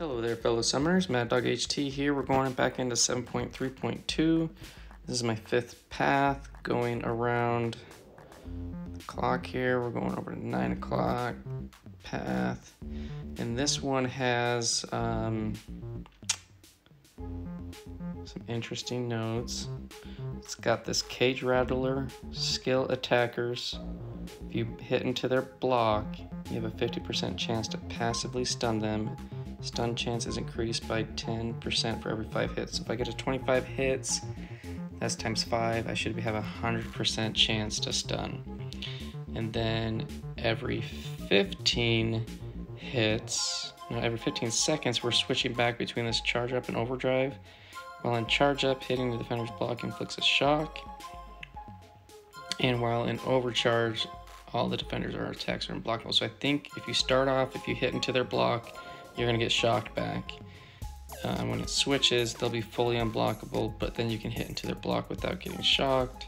Hello there, fellow summoners. Mad Dog HT here. We're going back into 7.3.2. This is my fifth path, going around the clock here. We're going over to 9 o'clock path. And this one has some interesting notes. It's got this Cage Rattler, skill attackers. If you hit into their block, you have a 50% chance to passively stun them. Stun chance is increased by 10% for every 5 hits. So if I get to 25 hits, that's times 5. I should have a 100% chance to stun. And then every 15 seconds, we're switching back between this charge up and overdrive. While in charge up, hitting the defender's block inflicts a shock. And while in overcharge, all the defenders or attacks are unblockable. So I think if you start off, if you hit into their block, you're going to get shocked back. When it switches, they'll be fully unblockable, but then you can hit into their block without getting shocked.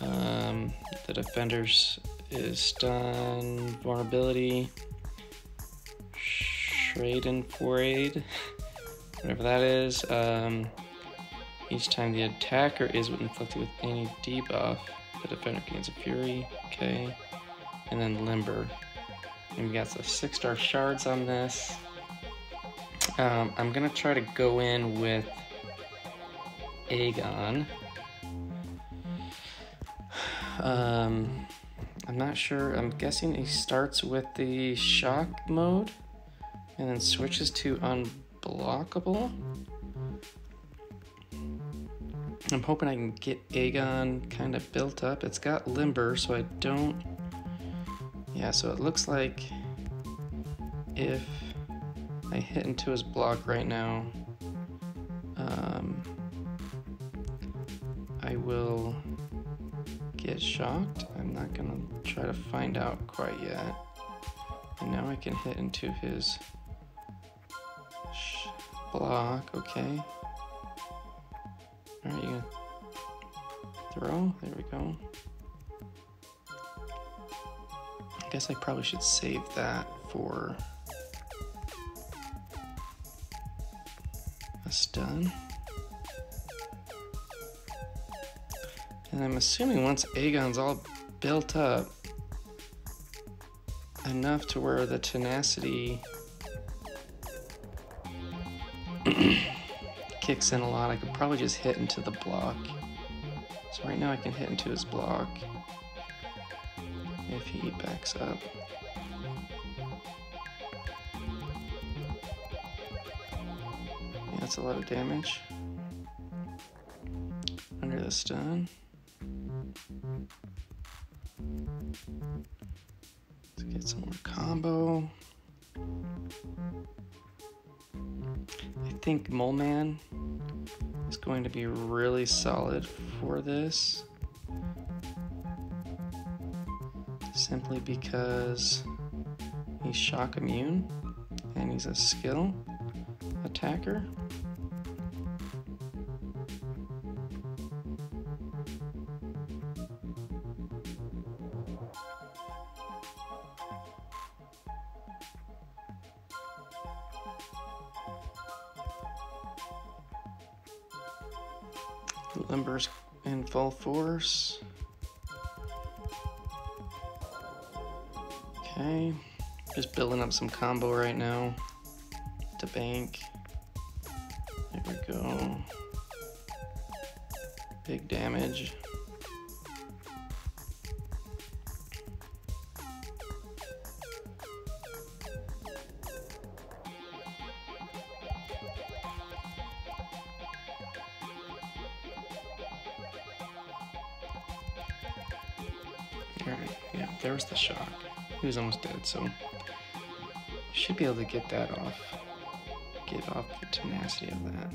The defenders is Stun Vulnerability, Schadenfreude, whatever that is. Each time the attacker is inflicted with any debuff, the defender gains a fury. Okay. And then Limber. And we got some 6-star shards on this. I'm gonna try to go in with Aegon. I'm not sure. I'm guessing he starts with the shock mode and then switches to unblockable. I'm hoping I can get Aegon kind of built up. It's got Limber, so I don't... Yeah, so it looks like if I hit into his block right now, I will get shocked. I'm not gonna try to find out quite yet. And now I can hit into his block, okay. All right, you gonna throw? There we go. I guess I probably should save that for a stun. And I'm assuming once Aegon's all built up enough to where the tenacity kicks in a lot, I could probably just hit into the block. So right now I can hit into his block. If he backs up. Yeah, that's a lot of damage. Under the stun. Let's get some more combo. I think Mole Man is going to be really solid for this. Simply because he's shock immune and he's a skill attacker. Limber's in full force. Okay, just building up some combo right now to bank. There we go. Big damage. All right, yeah, there's the shock. He was almost dead, so should be able to get that off. Get off the tenacity of that.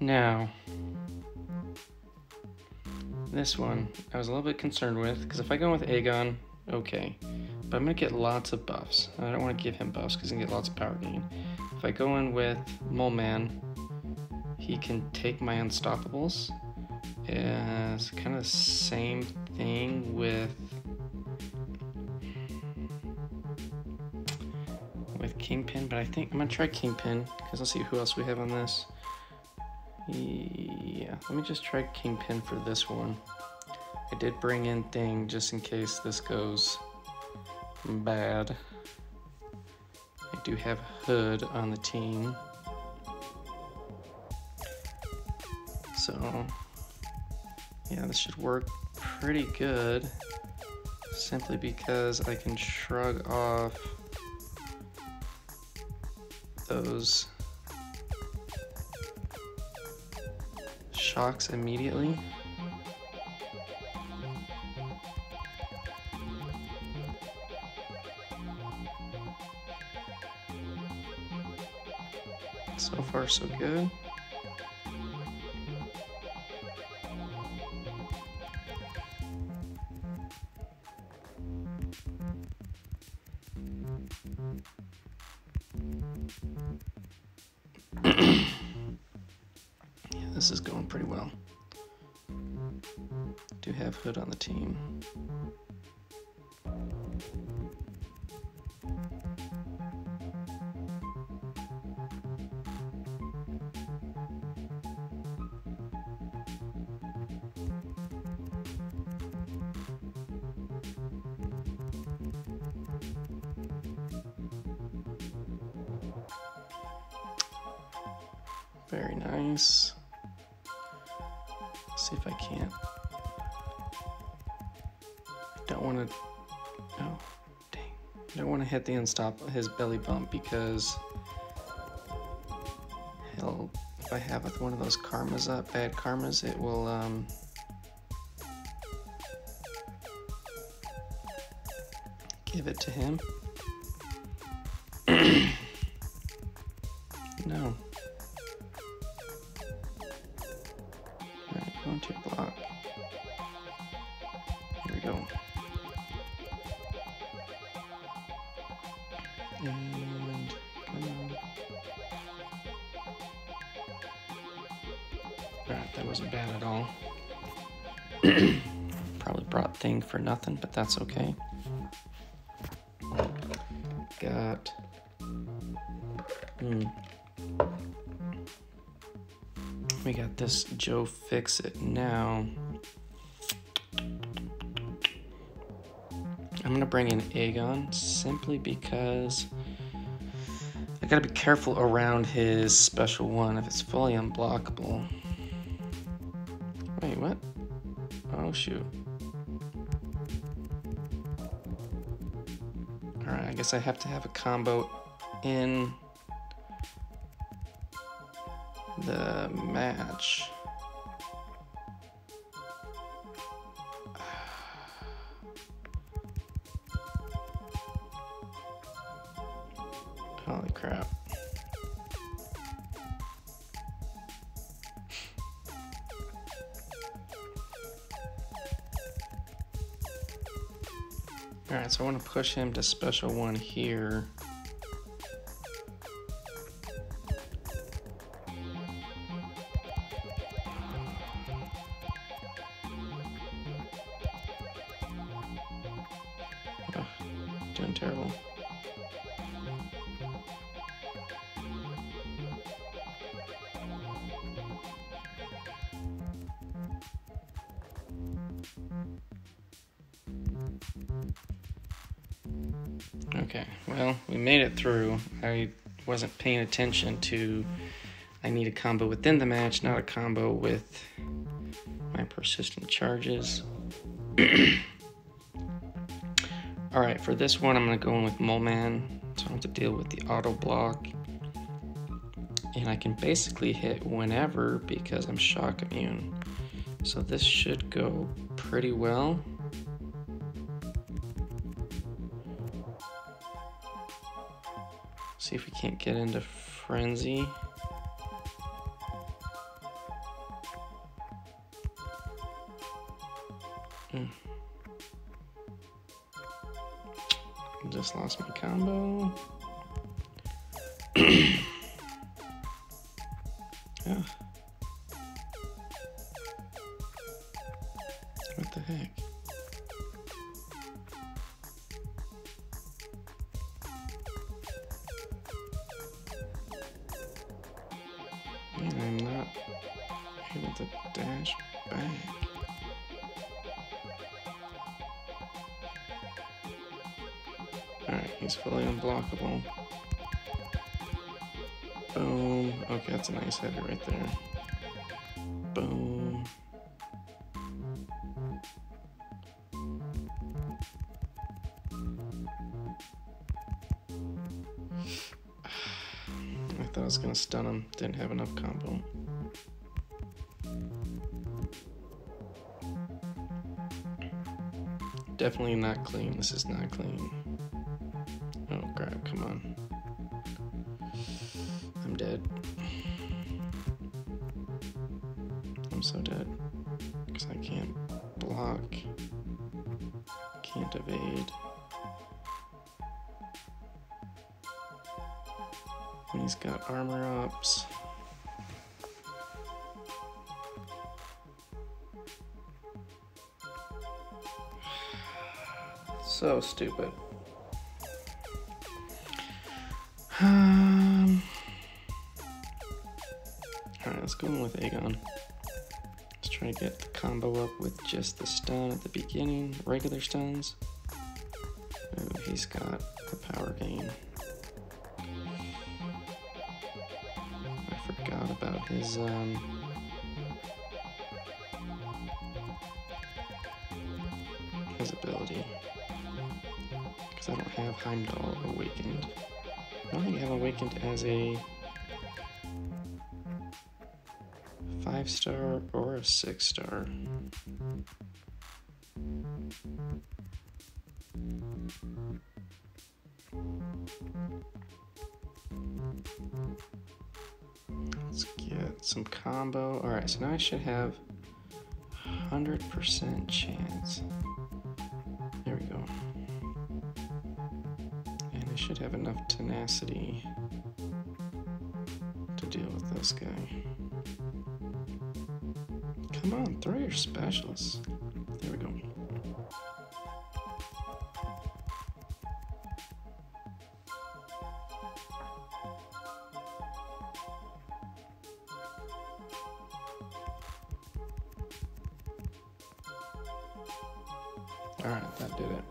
Now, this one I was a little bit concerned with, because if I go with Aegon, okay. But I'm going to get lots of buffs. I don't want to give him buffs, because he can get lots of power gain. If I go in with Mole Man, he can take my unstoppables. It's kind of the same thing with Kingpin, but I think I'm gonna try Kingpin because let's see who else we have on this. Yeah, let me just try Kingpin for this one. I did bring in Thing just in case this goes bad. I do have Hood on the team. So, yeah, this should work pretty good simply because I can shrug off those shocks immediately. So far, so good. This is going pretty well. Do have Hood on the team. Very nice. See if I can't. Don't want to. Oh, dang! I don't want to hit the unstoppable his belly bump because he'll. If I have with one of those karmas up, bad karmas, it will. Give it to him. No. Going to block. Here we go. And come on. Alright, that wasn't bad at all. Probably brought Thing for nothing, but that's okay. Got. We got this Joe Fixit now. I'm gonna bring in Aegon simply because I gotta be careful around his special one if it's fully unblockable. Wait, what? Oh shoot. Alright, I guess I have to have a combo in the match. Holy crap. All right, so I want to push him to special one here. Terrible. Okay, well, we made it through. I wasn't paying attention to I need a combo within the match, not a combo with my persistent charges. All right, for this one, I'm gonna go in with Mole Man, so I don't have to deal with the auto block. And I can basically hit whenever because I'm shock immune. So this should go pretty well. See if we can't get into frenzy. Just lost my combo. Yeah. What the heck? with a dash back. Alright, he's fully unblockable. Boom. Okay, that's a nice heavy right there. Boom. I thought I was gonna stun him. Didn't have enough combo. Definitely not clean. This is not clean. Oh crap, come on. I'm dead. I'm so dead. Because I can't block. Can't evade. And he's got armor ups. So stupid. Alright, let's go in with Aegon. Let's try to get the combo up with just the stun at the beginning, regular stuns. Oh, he's got the power gain. I forgot about his, ability. Because I don't have Heimdall awakened. I don't think I have awakened as a 5-star or a 6-star. Let's get some combo. Alright, so now I should have 100% chance. There we go. And I should have enough tenacity to deal with this guy. Come on, throw your specialists. There we go. All right, that did it.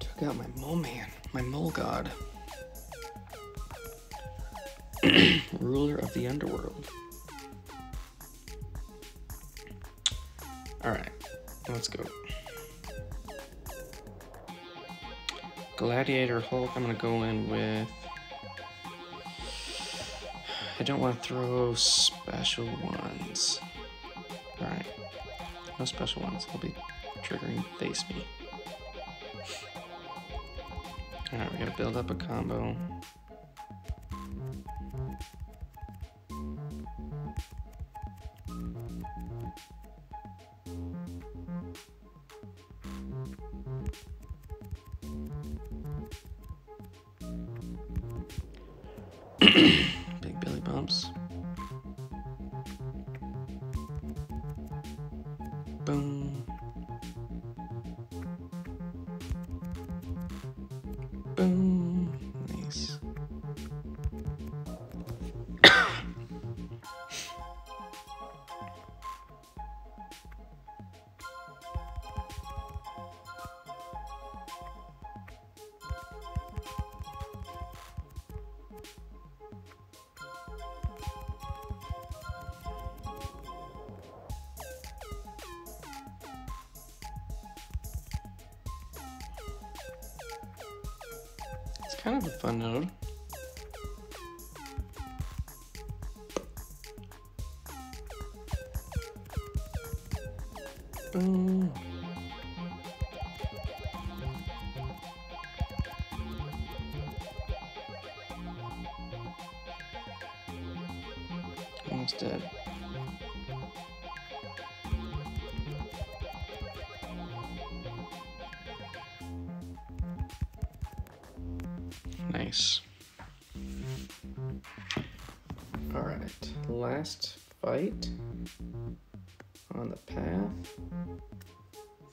Took out my Mole Man, my Mole God. Ruler of the underworld. Alright, let's go. Gladiator Hulk, I'm gonna go in with... I don't want to throw special ones. Alright, no special ones. I'll be triggering face me. Alright, we're gonna build up a combo. Big Billy Bumps. Boom. Boom. Nice. Kind of a fun node. Boom. Almost dead. Nice. All right, last fight on the path.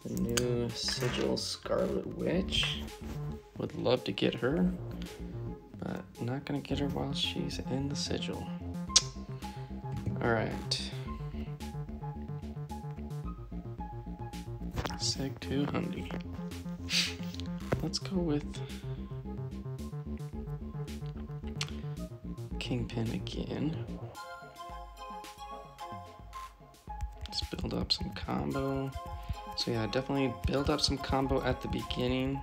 The new sigil Scarlet Witch. Would love to get her. Not gonna get her while she's in the sigil. Alright. Seg 2 Humdy. Let's go with Kingpin again. Let's build up some combo. So yeah, definitely build up some combo at the beginning.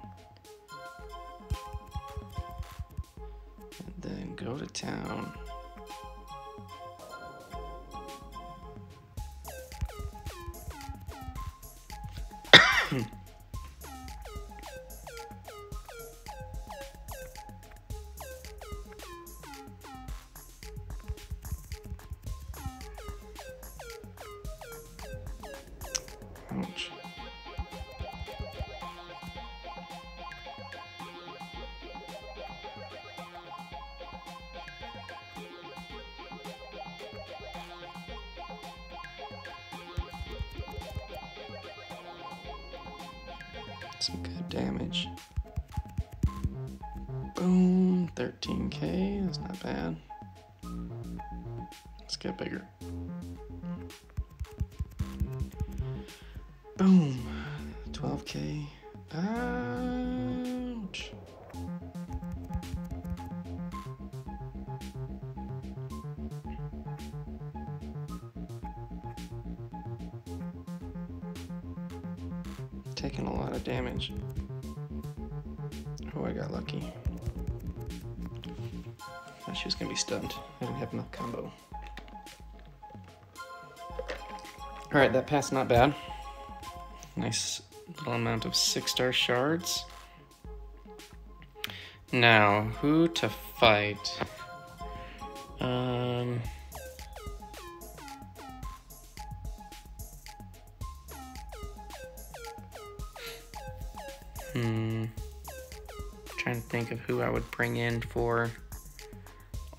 And then go to town. Ouch. Some good damage. Boom, 13k, that's not bad. Let's get bigger. Boom, 12k. Ouch. Taking a lot of damage. Oh, I got lucky. Thought she was gonna be stunned. I didn't have enough combo. All right, that passed not bad. Nice little amount of 6-star shards. Now, who to fight? I'm trying to think of who I would bring in for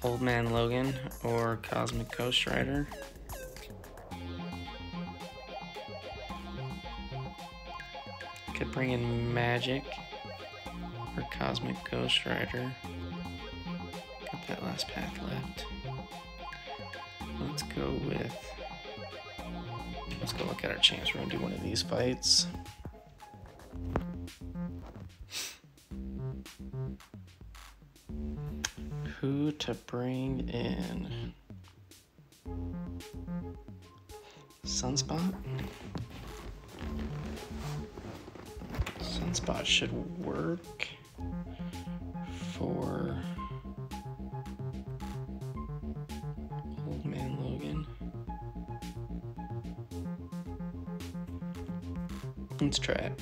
Old Man Logan or Cosmic Ghost Rider. Could bring in Magic or Cosmic Ghost Rider. Got that last path left. Let's go look at our champs. We're gonna do one of these fights. Who to bring in? Sunspot? Sunspot should work for Old Man Logan. Let's try it.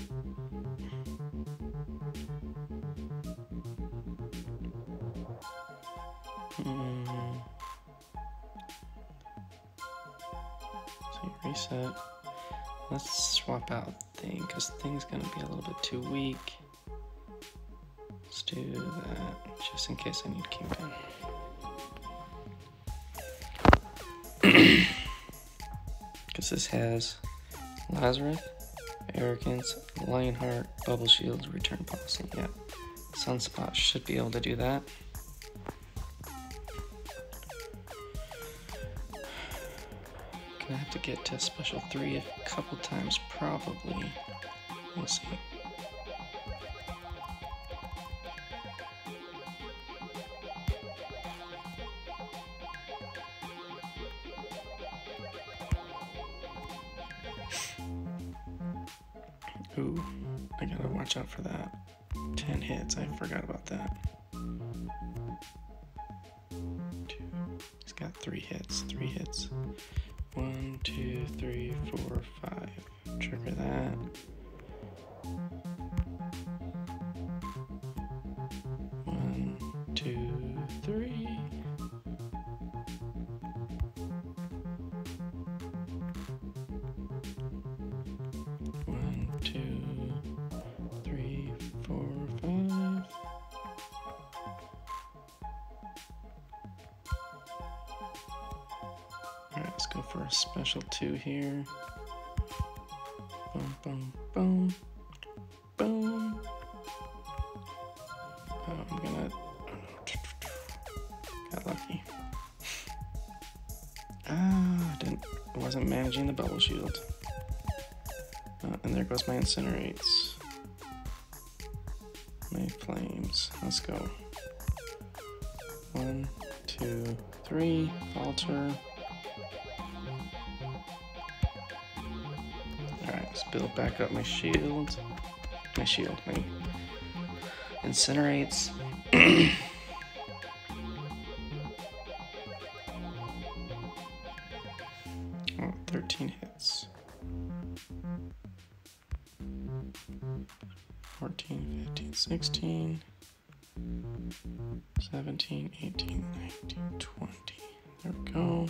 So reset. Let's swap out Thing, because Thing's gonna be a little bit too weak. Let's do that, just in case I need Kingpin. Because this has Lazarus, Arrogance, Lionheart, Bubble Shield, Return Policy, yeah. Sunspot should be able to do that. I have to get to special 3 a couple times, probably. We'll see. Ooh, I gotta watch out for that. 10 hits, I forgot about that. 2, he's got 3 hits. 1, 2, 3, 4, 5. Trigger that. One, two, three. One, two, 3, 4, 5. Let's go for a special 2 here. Boom, boom, boom, boom. I'm gonna I wasn't managing the bubble shield. And there goes my incinerates. My flames. Let's go. 1, 2, 3. Alter. Alright, let's build back up my shield. My incinerates. Oh, 13 hits. 14, 15, 16, 17, 18, 19, 20. There we go.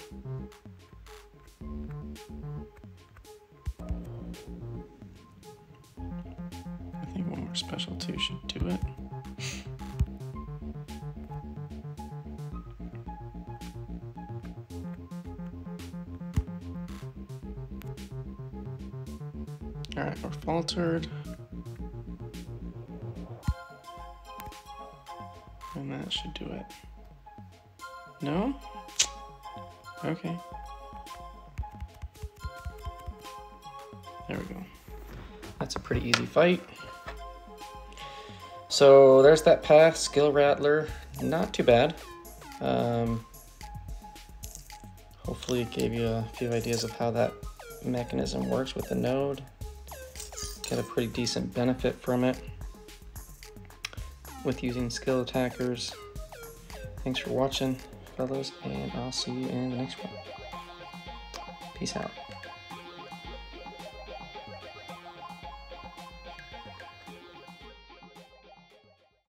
I think one more special two should do it. All right, we're faltered. And that should do it. No? Okay. There we go. That's a pretty easy fight. So there's that path, Skill Rattler. Not too bad. Hopefully it gave you a few ideas of how that mechanism works with the node. Get a pretty decent benefit from it with using skill attackers. Thanks for watching, fellows, and I'll see you in the next one. Peace out.